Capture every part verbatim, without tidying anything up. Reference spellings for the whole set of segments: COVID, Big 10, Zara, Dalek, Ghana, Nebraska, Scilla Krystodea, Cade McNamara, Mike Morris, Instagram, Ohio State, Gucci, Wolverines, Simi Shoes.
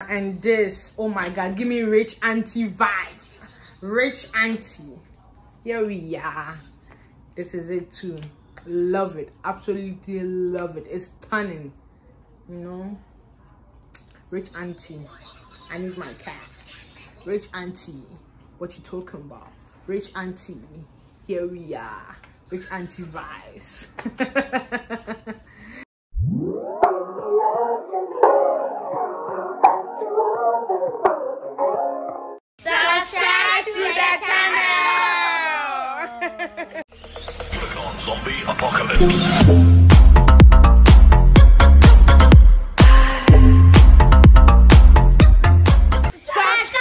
And this, oh my god, give me rich auntie vibes. Rich auntie. Here we are. This is it too. Love it. Absolutely love it. It's stunning. You know? Rich auntie. I need my cash. Rich auntie. What you talking about? Rich auntie. Here we are. Rich auntie vibes. Zombie apocalypse. Subscribe!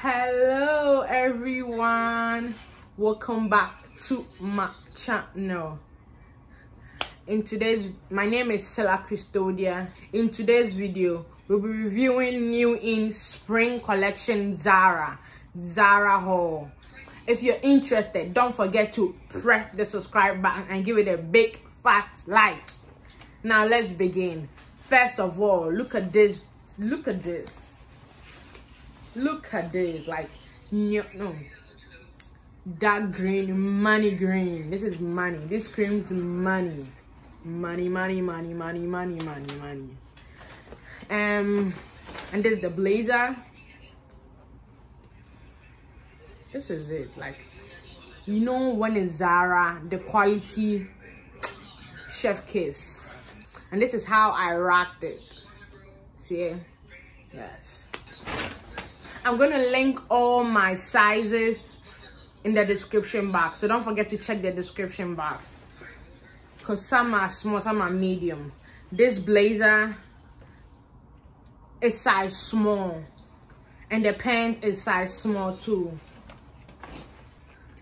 Hello everyone, welcome back to my channel. In today's, my name is Scilla Krystodea. In today's video, we'll be reviewing new in spring collection Zara, Zara haul. If you're interested, don't forget to press the subscribe button and give it a big fat like. Now let's begin. First of all, look at this. Look at this. Look at this. Like, no, no. Dark green, money green. This is money. This screams money. Money, money, money, money, money, money, money. Um, and there's the blazer. This is it. Like, you know, when it's Zara, the quality, chef kiss. And this is how I rocked it. See? Yes. I'm going to link all my sizes in the description box. So don't forget to check the description box. Because some are small, some are medium. This blazer is size small. And the pant is size small too.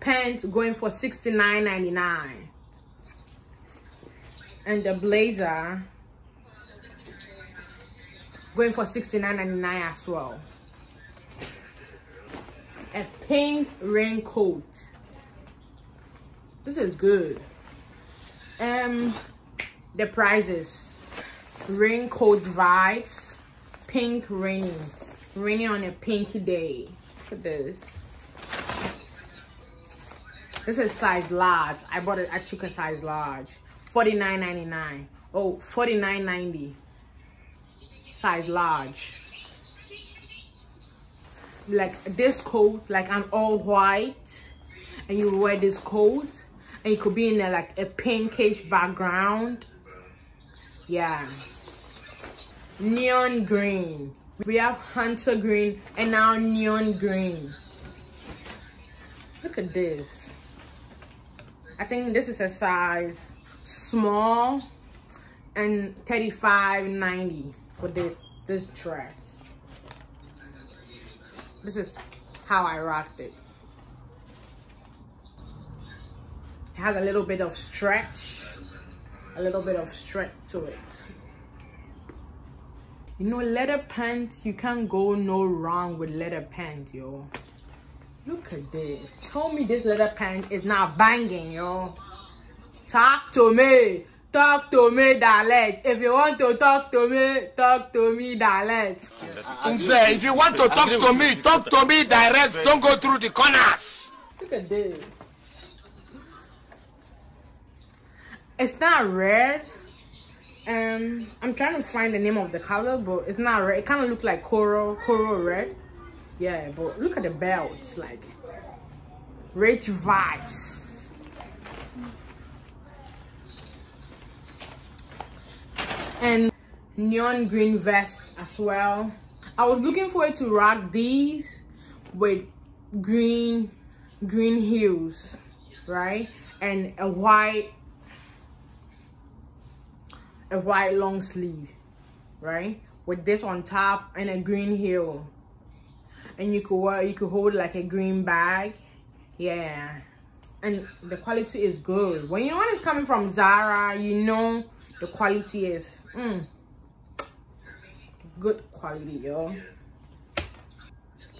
Pants going for sixty-nine ninety-nine, and the blazer going for sixty-nine ninety-nine as well. A pink raincoat. This is good. Um, the prices: raincoat vibes, pink rainy, rainy on a pinky day. Look at this. This is size large. I bought it. I took a size large. forty-nine ninety-nine. Oh, forty-nine ninety. Size large. Like this coat, like an all white, and you wear this coat, and it could be in a, like a pinkish background. Yeah. Neon green. We have hunter green and now neon green. Look at this. I think this is a size small and thirty-five ninety for the, this dress. This is how I rocked it. It has a little bit of stretch, a little bit of stretch to it. You know, leather pants, you can't go no wrong with leather pants, yo. Look at this. Tell me this leather pant is not banging, yo. Talk to me. Talk to me, Dalek. If you want to talk to me, talk to me, Dalek. If you want to talk to me, talk to me direct. Don't go through the corners. Look at this. It's not red. Um, I'm trying to find the name of the color, but it's not red. It kind of looks like coral, coral red. Yeah, but look at the belt, like rich vibes. And neon green vest as well. I was looking forward to rock these with green green heels, right? And a white a white long sleeve, right? With this on top and a green heel. And you could wear, you could hold like a green bag. Yeah. And the quality is good. When you know when it's coming from Zara, you know the quality is mm, good quality, yo.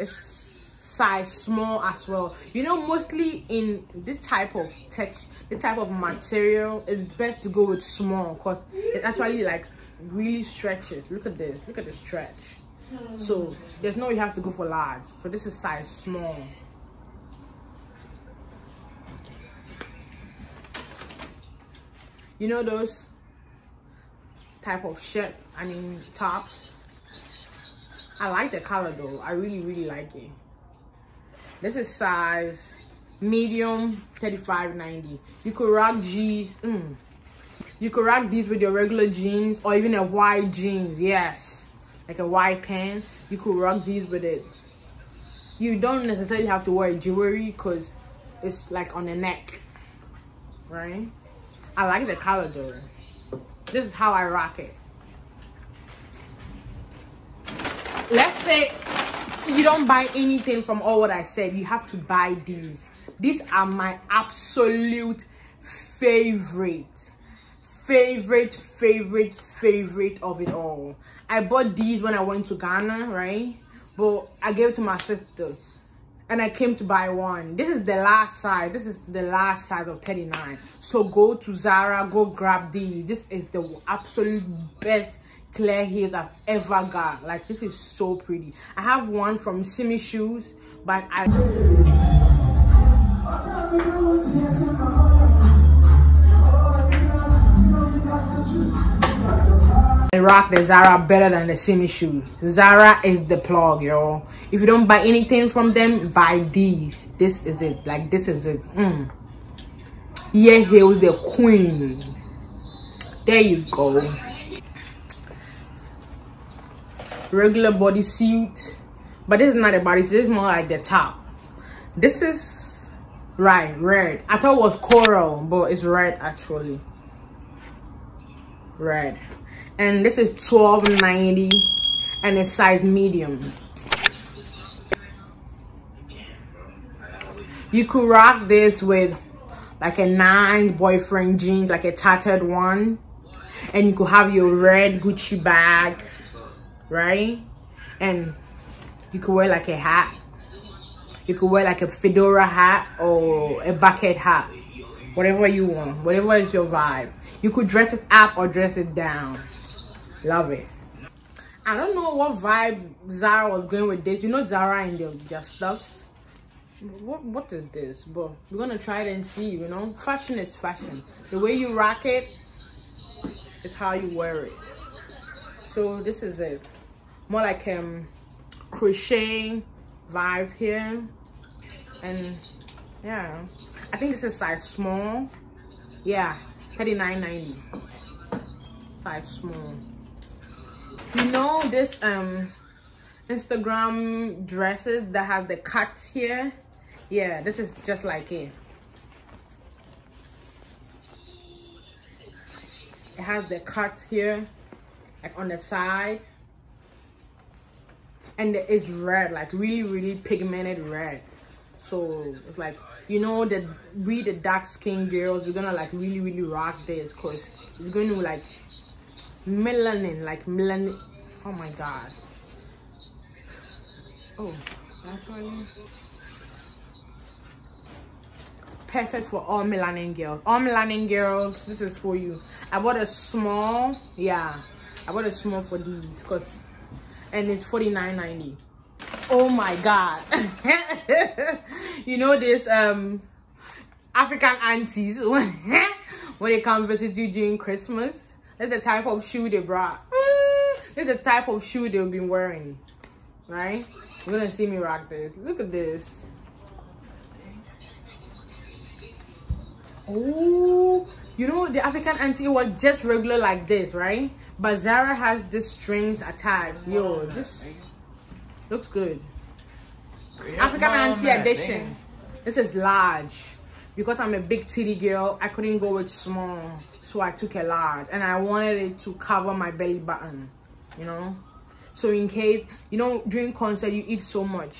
It's size small as well. You know, mostly in this type of text, this type of material, it's best to go with small because it's actually like really stretches. Look at this, look at the stretch. So there's no, you have to go for large. So this is size small. You know those type of shirt, I mean tops. I like the color though. I really, really like it. This is size medium, thirty-five ninety. You could rock jeans. Mm. You could rock these with your regular jeans or even a wide jeans. Yes, like a wide pants. You could rock these with it. You don't necessarily have to wear jewelry because it's like on the neck, right? I like the color though. This is how I rock it. Let's say you don't buy anything from all what I said. You have to buy these. These are my absolute favorite. Favorite, favorite, favorite of it all. I bought these when I went to Ghana, right? But I gave it to my sister. And I came to buy one. This is the last size. This is the last size of thirty-nine. So go to Zara. Go grab these. This is the absolute best clear heels I've ever got. Like, this is so pretty. I have one from Simi Shoes. But I... I rock the Zara better than the Simi Shoes. Zara is the plug, y'all. If you don't buy anything from them, buy these. This is it. Like, this is it. Mm. Yeah, he was the queen. There you go. Regular bodysuit. But this is not a bodysuit. This is more like the top. This is... right, red. I thought it was coral, but it's red actually. Red. And this is twelve ninety and it's size medium. You could rock this with like a nine boyfriend jeans, like a tattered one, and you could have your red Gucci bag, right? And you could wear like a hat. You could wear like a fedora hat or a bucket hat, whatever you want, whatever is your vibe. You could dress it up or dress it down. Love it. I don't know what vibe Zara was going with this. You know Zara and their just stuffs. What what is this? But we're gonna try it and see. You know, fashion is fashion. The way you rock it is how you wear it. So this is it. More like um crochet vibes here, and yeah, I think this is size small. Yeah. thirty-nine ninety, size small. You know this um Instagram dresses that have the cuts here? Yeah, this is just like it. It has the cuts here, like on the side, and it's red, like really, really pigmented red. So it's like, you know that we the dark skinned girls, we're gonna like really really rock this because it's gonna like melanin, like melanin. Oh my god. Oh, actually perfect for all melanin girls. All melanin girls, this is for you. I bought a small, yeah. I bought a small for these because, and it's forty-nine ninety. Oh my god. You know this um African aunties when, when they come visit you during Christmas, that's the type of shoe they brought. Mm, that's the type of shoe they've been wearing, right? You're gonna see me rock this. Look at this. Oh, you know the African auntie was just regular like this, right? But Zara has these strings attached. Yo, this looks good. African auntie edition. This is large. Because I'm a big titty girl, I couldn't go with small. So I took a large. And I wanted it to cover my belly button. You know? So in case, you know, during concert, you eat so much.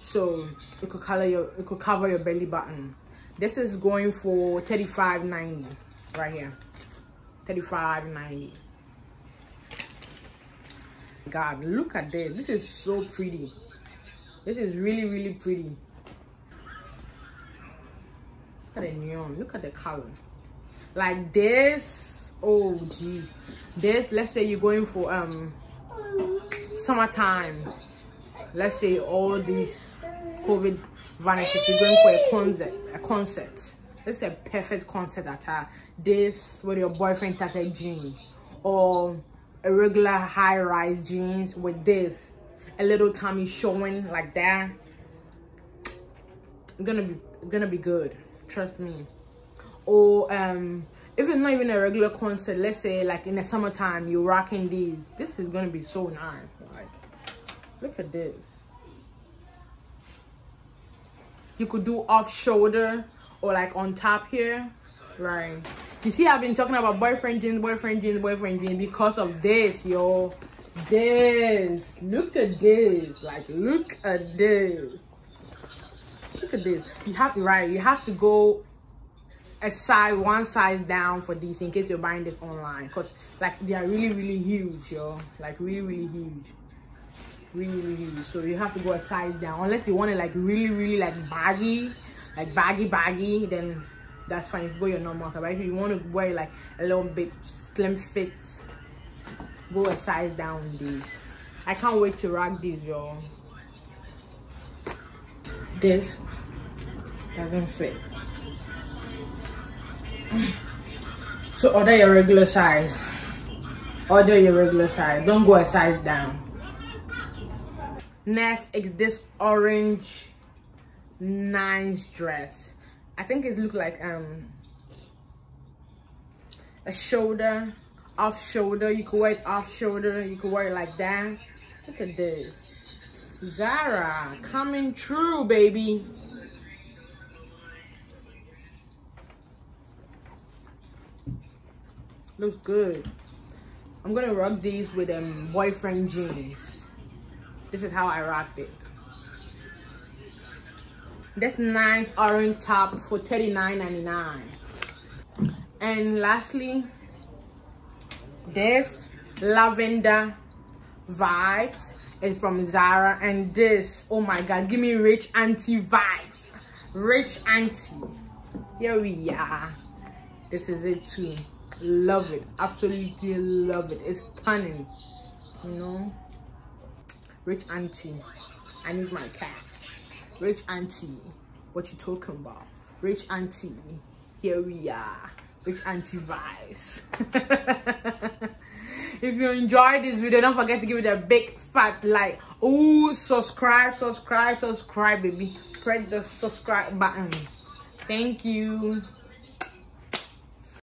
So it could, color your, it could cover your belly button. This is going for thirty-five ninety. Right here. thirty-five ninety. God, look at this. This is so pretty. This is really, really pretty. Look at the neon. Look at the color. Like this Oh geez, this, let's say you're going for um summertime, let's say all these COVID vanishes, you're going for a concert, a concert. This is a perfect concert attire. This with your boyfriend tattered jeans, or a regular high-rise jeans with this, a little tummy showing like that. Gonna be gonna be good, trust me. Or um, if it's not even a regular concert, let's say like in the summertime, you're rocking these. This is gonna be so nice. Like, look at this. You could do off shoulder, or like on top here, right? You see, I've been talking about boyfriend jeans, boyfriend jeans, boyfriend jeans because of this, yo. This, look at this, like look at this, look at this. You have to, right? You have to go a size, one size down for these in case you're buying this online, cause like they are really, really huge, yo. Like really, really huge. Really, really huge. So you have to go a size down unless you want it like really, really like baggy. Like baggy, baggy, then that's fine. You go your normal size. But if you want to wear like a little bit slim fit, go a size down these. I can't wait to rock these, y'all. This doesn't fit. So order your regular size. Order your regular size. Don't go a size down. Next is this orange nice dress. I think it looked like um a shoulder, off shoulder. You could wear it off shoulder, you could wear it like that. Look at this. Zara coming true, baby. Looks good. I'm gonna rock these with um boyfriend jeans. This is how I rocked it. This nice orange top for thirty-nine ninety-nine. And lastly, this lavender vibes is from Zara. And this, oh my god, give me rich auntie vibes. Rich auntie. Here we are. This is it too. Love it. Absolutely love it. It's stunning. You know? Rich auntie. I need my cat. Rich auntie, what you talking about? Rich auntie, here we are. Rich auntie vibes. If you enjoyed this video, don't forget to give it a big fat like. Ooh, subscribe, subscribe, subscribe, baby. Press the subscribe button. Thank you.